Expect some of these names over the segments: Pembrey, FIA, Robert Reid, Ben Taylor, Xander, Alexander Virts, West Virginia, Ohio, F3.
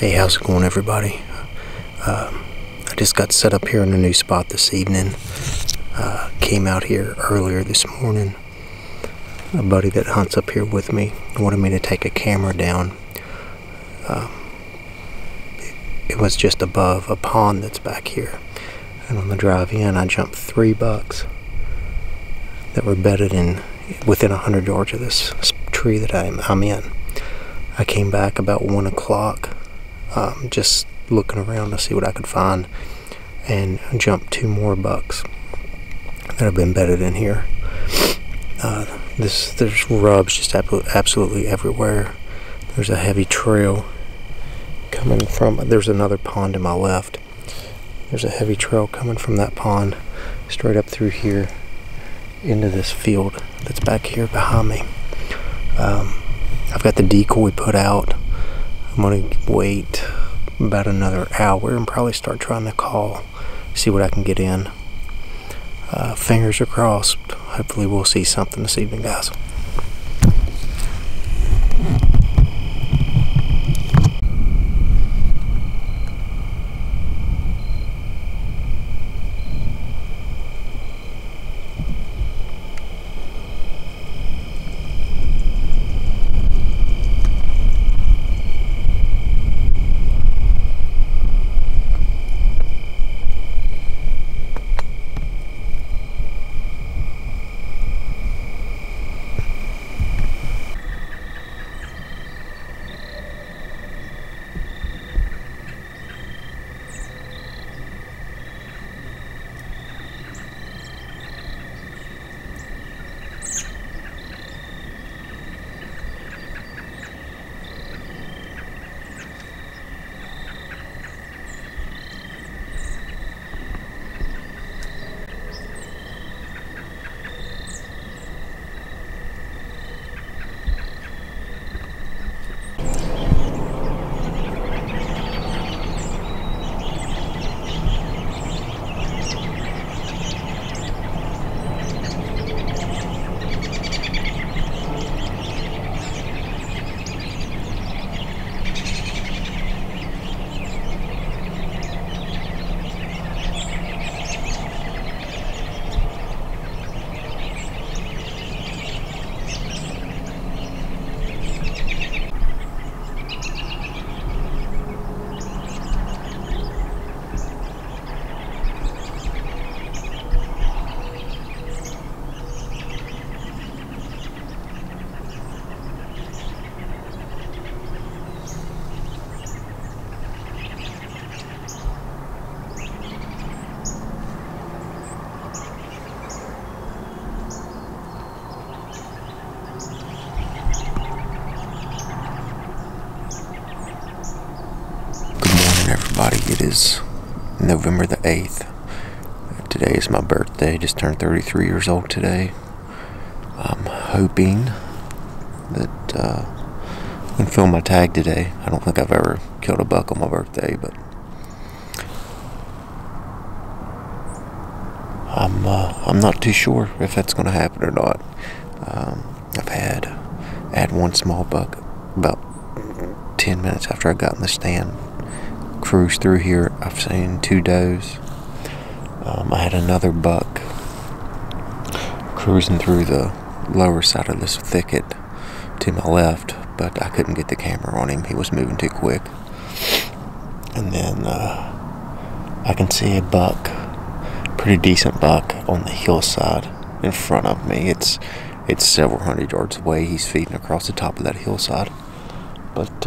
Hey, how's it going, everybody? I just got set up here in a new spot this evening. Came out here earlier this morning. A buddy that hunts up here with me wanted me to take a camera down. It was just above a pond that's back here. And on the drive in, I jumped $3 that were bedded in within 100 yards of this tree that I'm in. I came back about 1 o'clock, just looking around to see what I could find, and jumped 2 more bucks that have been bedded in here. There's rubs just absolutely everywhere. There's a heavy trail coming from, there's another pond to my left. There's a heavy trail coming from that pond straight up through here into this field that's back here behind me. I've got the decoy put out. I'm going to wait about another hour and probably start trying to call, see what I can get in. Fingers are crossed. Hopefully we'll see something this evening, guys. It is November the 8th. Today is my birthday. Just turned 33 years old today. I'm hoping that I can fill my tag today. I don't think I've ever killed a buck on my birthday, but I'm not too sure if that's going to happen or not. I've had one small buck about 10 minutes after I got in the stand. Cruise through here, I've seen 2 does. I had another buck cruising through the lower side of this thicket to my left, but I couldn't get the camera on him. He was moving too quick. And then I can see a buck, pretty decent buck, on the hillside in front of me. It's several hundred yards away. He's feeding across the top of that hillside, but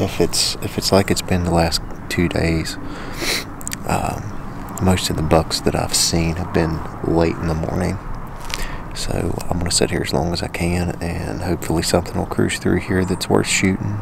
if it's like it's been the last 2 days, most of the bucks that I've seen have been late in the morning. So I'm going to sit here as long as I can, and hopefully something will cruise through here that's worth shooting.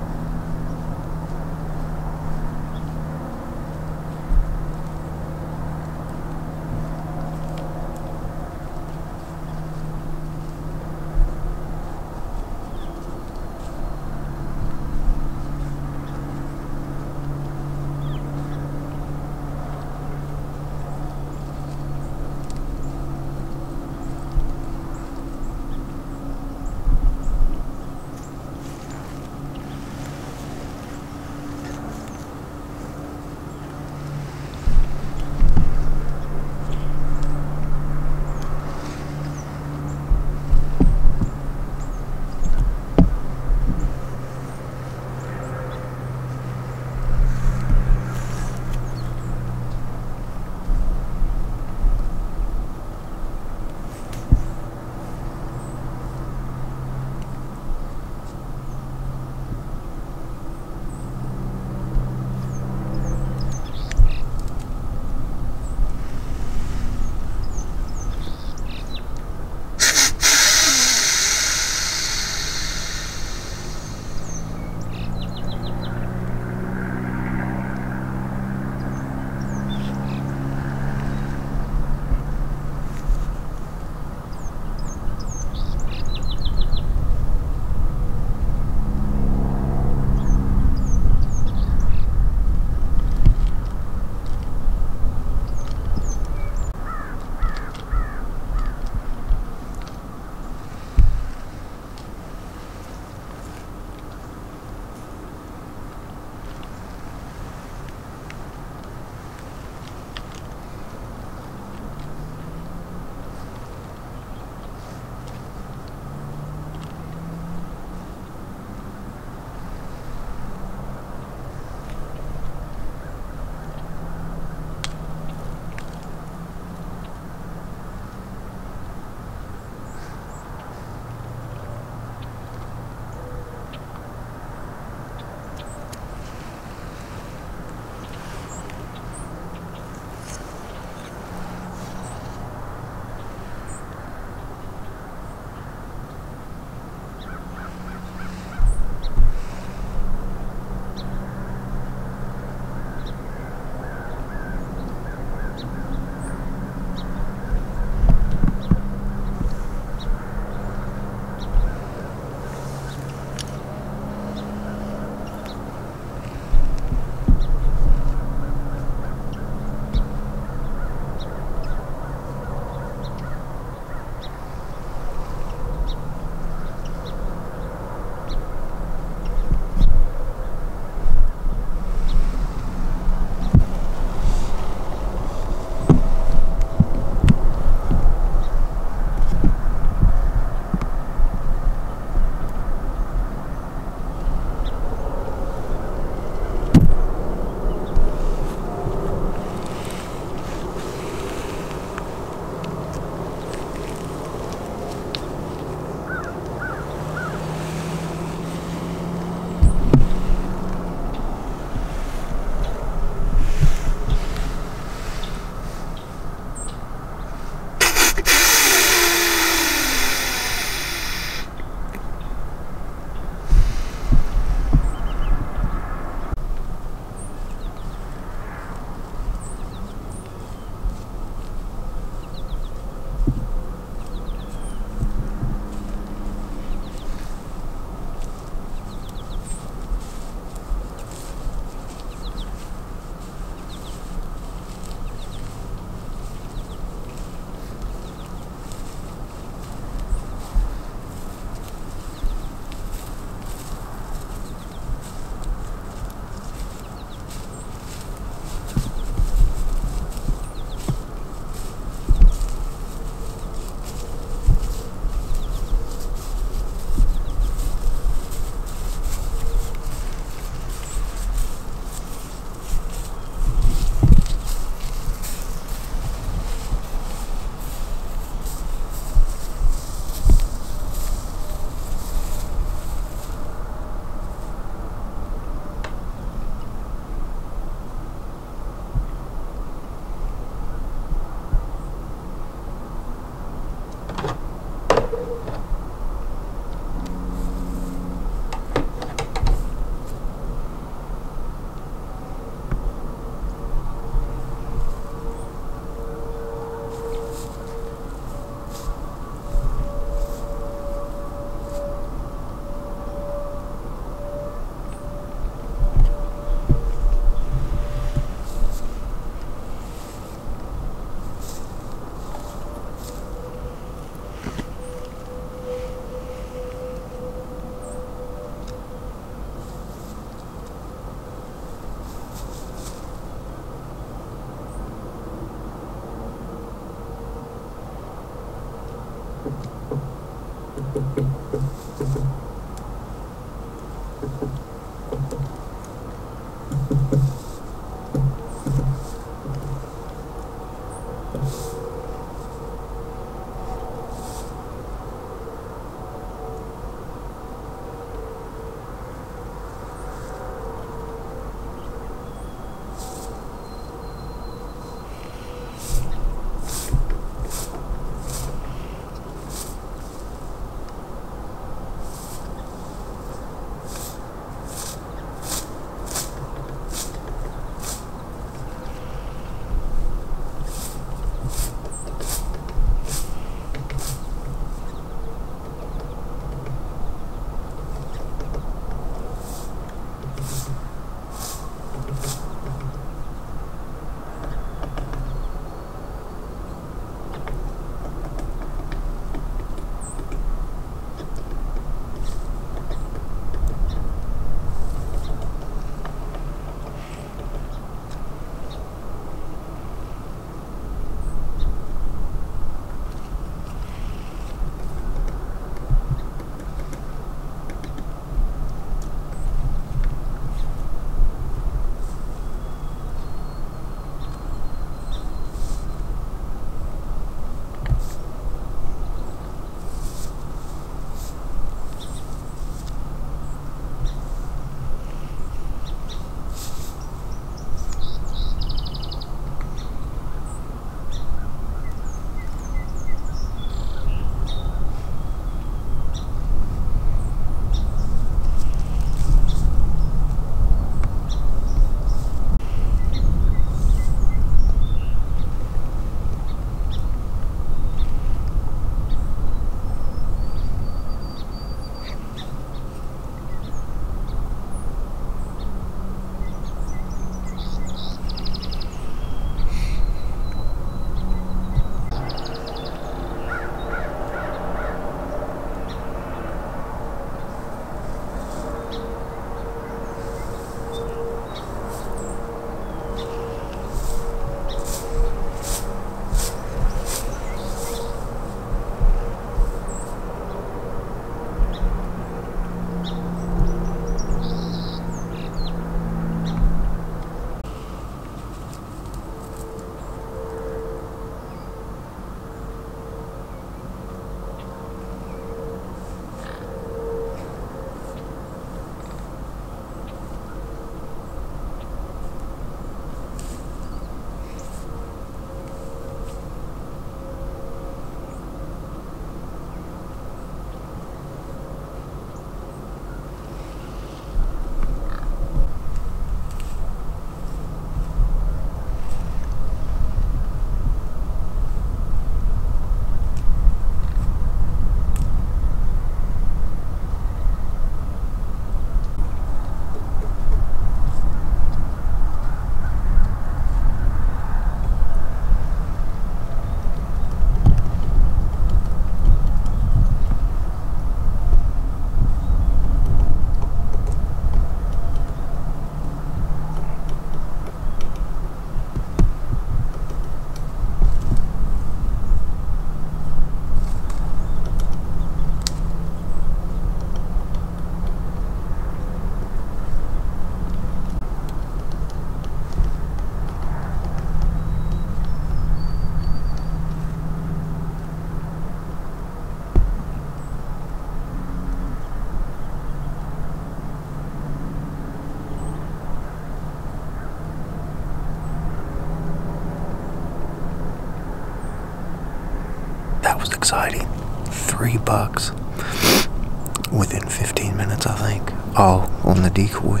Was exciting. $3 within 15 minutes, I think, all on the decoy.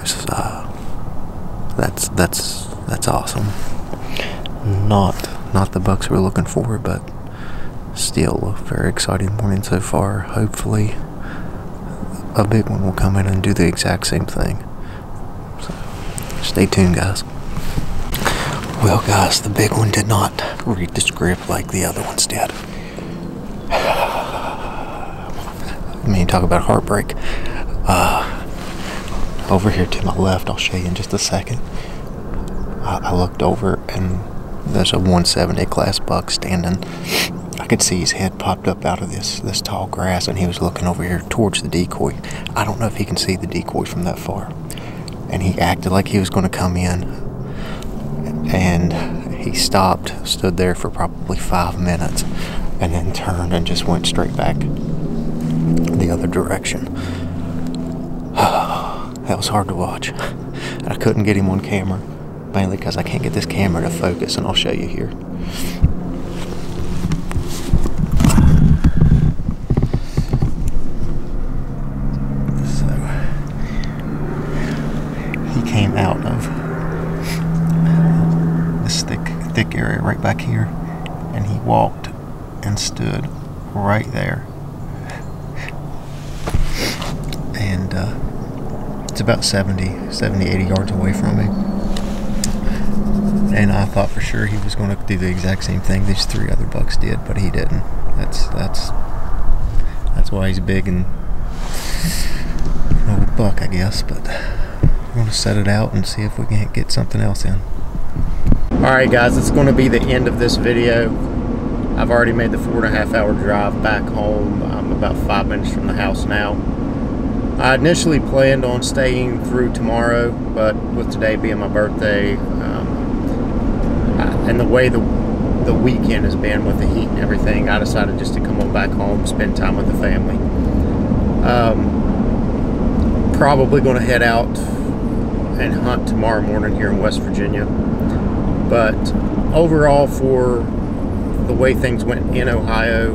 Just, that's awesome. Not the bucks we're looking for, but still a very exciting morning so far. Hopefully a big one will come in and do the exact same thing, so stay tuned, guys. Well, guys, the big one did not read the script like the other ones did. I mean, talk about heartbreak. Over here to my left, I'll show you in just a second. I looked over and there's a 170 class buck standing I could see his head popped up out of this tall grass, and he was looking over here towards the decoy. I don't know if he can see the decoy from that far. And he acted like he was going to come in, and he stopped, stood there for probably 5 minutes, and then turned and just went straight back the other direction. That was hard to watch. And I couldn't get him on camera, mainly because I can't get this camera to focus, and I'll show you here. Area right back here, and he walked and stood right there, and it's about 70, 80 yards away from me, and I thought for sure he was going to do the exact same thing these three other bucks did, but he didn't. That's why he's big and an old buck, I guess. But we're going to set it out and see if we can't get something else in. Alright guys, it's going to be the end of this video. I've already made the 4.5 hour drive back home. I'm about 5 minutes from the house now. I initially planned on staying through tomorrow, but with today being my birthday, and the way the weekend has been with the heat and everything, I decided just to come on back home, spend time with the family. Probably going to head out and hunt tomorrow morning here in West Virginia. But overall, for the way things went in Ohio,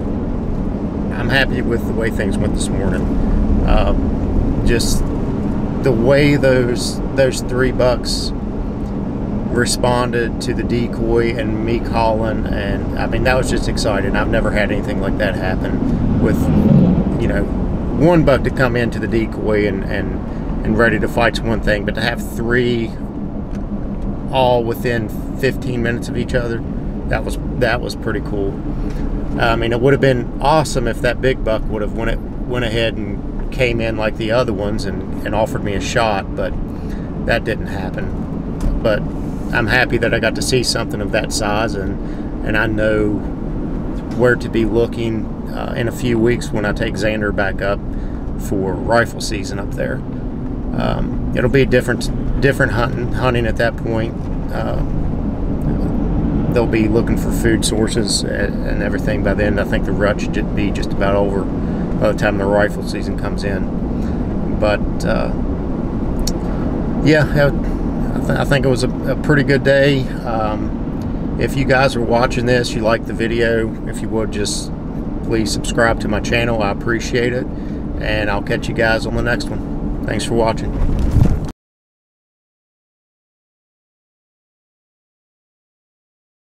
I'm happy with the way things went this morning. Just the way those three bucks responded to the decoy and me calling, and I mean, that was just exciting. I've never had anything like that happen, with, you know, one buck to come into the decoy and ready to fight's one thing, but to have three all within 15 minutes of each other, that was pretty cool. I mean, it would have been awesome if that big buck would have went ahead and came in like the other ones and offered me a shot, but that didn't happen. But I'm happy that I got to see something of that size, and I know where to be looking in a few weeks when I take Xander back up for rifle season up there. It'll be a different hunting at that point. They'll be looking for food sources and everything by then. I think the rut should be just about over by the time the rifle season comes in. But yeah, I think it was a pretty good day. If you guys are watching this, you like the video, if you would, just please subscribe to my channel. I appreciate it, and I'll catch you guys on the next one. Thanks for watching.